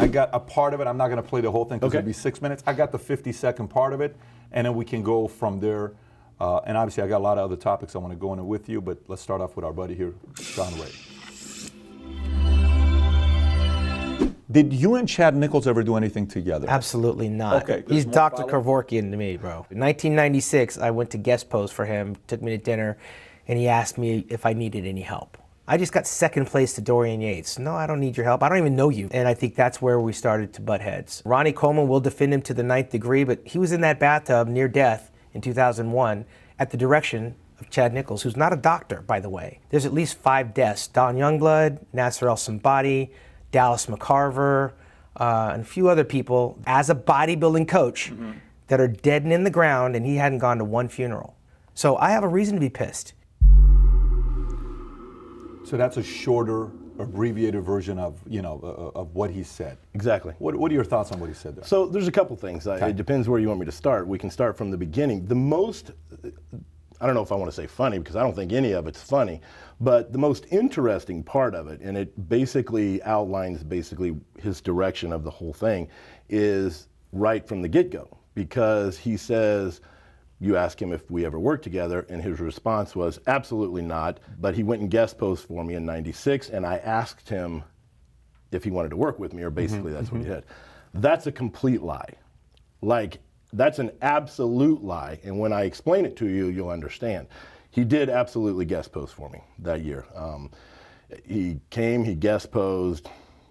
I got a part of it. I'm not going to play the whole thing because it'll be 6 minutes. I got the 50-second part of it, and then we can go from there. And obviously, I got a lot of other topics I want to go into with you, but let's start off with our buddy here, Shawn Ray. Did you and Chad Nicholls ever do anything together? Absolutely not. Okay, he's Dr. Kevorkian to me, bro. In 1996, I went to guest pose for him, took me to dinner, and he asked me if I needed any help. I just got second place to Dorian Yates. No, I don't need your help. I don't even know you. And I think that's where we started to butt heads. Ronnie Coleman will defend him to the 9th degree, but he was in that bathtub near death in 2001 at the direction of Chad Nicholls, who's not a doctor, by the way. There's at least 5 deaths. Don Youngblood, Nasser El-Simbadi, Dallas McCarver, and a few other people as a bodybuilding coach that are dead and in the ground, and he hadn't gone to one funeral. So I have a reason to be pissed. So that's a shorter, abbreviated version of, you know, of what he said. Exactly. What are your thoughts on what he said there? So there's a couple things. It depends where you want me to start. We can start from the beginning. The most, I don't know if I want to say funny, because I don't think any of it's funny, but the most interesting part of it, and it basically outlines his direction of the whole thing, is right from the get-go, because he says, you asked him if we ever worked together, and his response was, absolutely not. But he went and guest posed for me in 96, and I asked him if he wanted to work with me, or basically that's what he did. That's a complete lie. Like, that's an absolute lie, and when I explain it to you, you'll understand. He did absolutely guest pose for me that year. He came, he guest posed,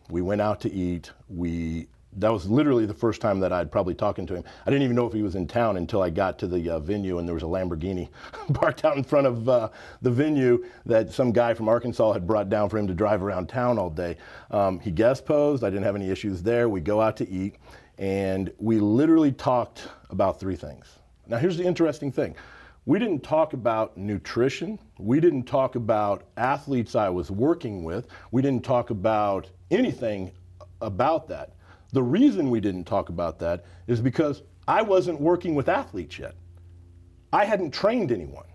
we went out to eat, that was literally the first time that I'd probably talking to him. I didn't even know if he was in town until I got to the venue, and there was a Lamborghini parked out in front of the venue that some guy from Arkansas had brought down for him to drive around town all day. He guest posed. I didn't have any issues there. We go out to eat, and we literally talked about 3 things. Now, here's the interesting thing. We didn't talk about nutrition. We didn't talk about athletes I was working with. We didn't talk about anything about that. The reason we didn't talk about that is because I wasn't working with athletes yet. I hadn't trained anyone.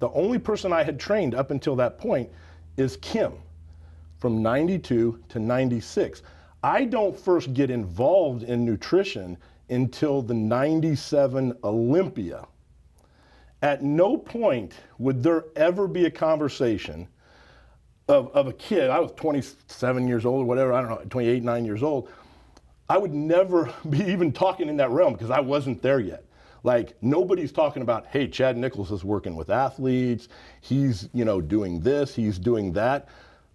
The only person I had trained up until that point is Kim from 92 to 96. I don't first get involved in nutrition until the 97 Olympia. At no point would there ever be a conversation of a kid. I was 27 years old or whatever, I don't know, 28, 9 years old. I would never be even talking in that realm because I wasn't there yet. Like, nobody's talking about, hey, Chad Nicholls is working with athletes. He's, you know, doing this, he's doing that.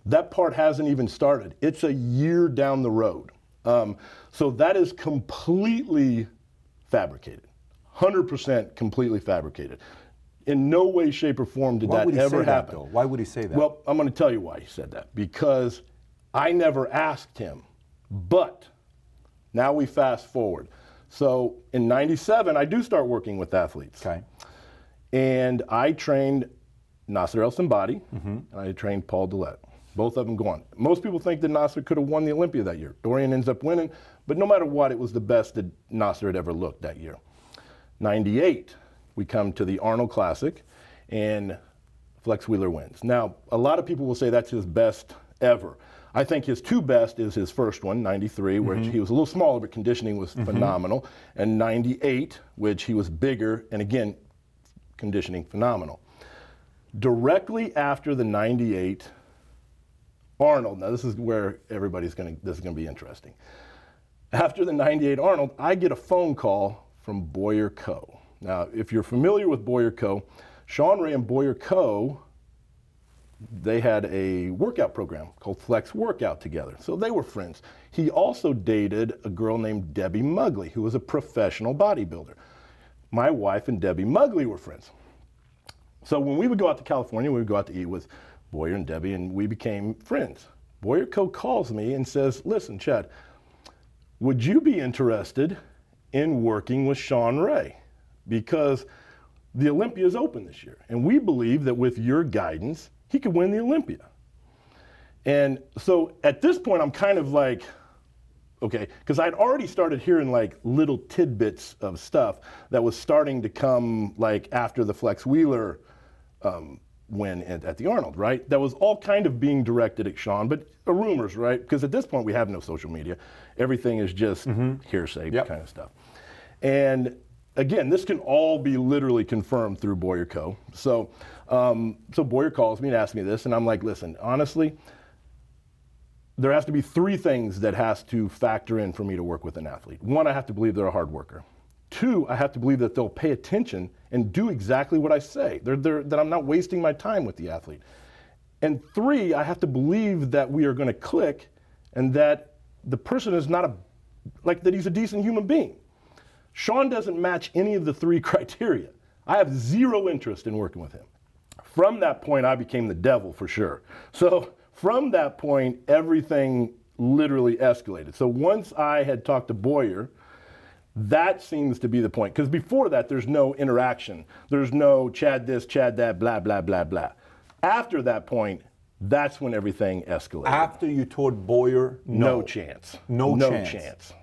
That part hasn't even started. It's a year down the road. So that is completely fabricated, 100% completely fabricated. In no way, shape, or form did that ever happen. Why would he say that? Well, I'm going to tell you why he said that. Because I never asked him, but now we fast forward. So in 97, I do start working with athletes. Okay. And I trained Nasser El-Simbadi, and I trained Paul Dillette. Both of them gone. Most people think that Nasser could have won the Olympia that year. Dorian ends up winning, but no matter what, it was the best that Nasser had ever looked that year. 98, we come to the Arnold Classic, and Flex Wheeler wins. Now, a lot of people will say that's his best ever. I think his 2 best is his first one, 93, where he was a little smaller, but conditioning was phenomenal, and 98, which he was bigger, and again, conditioning phenomenal. Directly after the 98, Arnold, now this is where everybody's this is gonna be interesting. After the 98 Arnold, I get a phone call from Boyer Co. Now, if you're familiar with Boyer Co, Shawn Ray and Boyer Co, they had a workout program called Flex Workout together, so they were friends. He also dated a girl named Debbie Mugley, who was a professional bodybuilder. My wife and Debbie Mugley were friends. So when we would go out to California, we would go out to eat with Boyer and Debbie, and we became friends. Boyer Co. calls me and says, listen, Chad, would you be interested in working with Shawn Ray? Because the Olympia is open this year, and we believe that with your guidance, he could win the Olympia. And so at this point, I'm kind of like, okay, because I'd already started hearing like little tidbits of stuff that was starting to come like after the Flex Wheeler win at the Arnold, right? That was all kind of being directed at Shawn, but rumors, right? Because at this point, we have no social media. Everything is just hearsay kind of stuff. And again, this can all be literally confirmed through Boyer Co. So, so Boyer calls me and asks me this, and I'm like, listen, honestly, there has to be three things that has to factor in for me to work with an athlete. One, I have to believe they're a hard worker. Two, I have to believe that they'll pay attention and do exactly what I say, that I'm not wasting my time with the athlete. And three, I have to believe that we are going to click and that the person is not a, like, that he's a decent human being. Shawn doesn't match any of the three criteria. I have zero interest in working with him. From that point, I became the devil for sure. So from that point, everything literally escalated. So once I had talked to Boyer, that seems to be the point. Because before that, there's no interaction. There's no Chad this, Chad that, blah, blah, blah, blah. After that point, that's when everything escalated. After you told Boyer, no chance. No chance.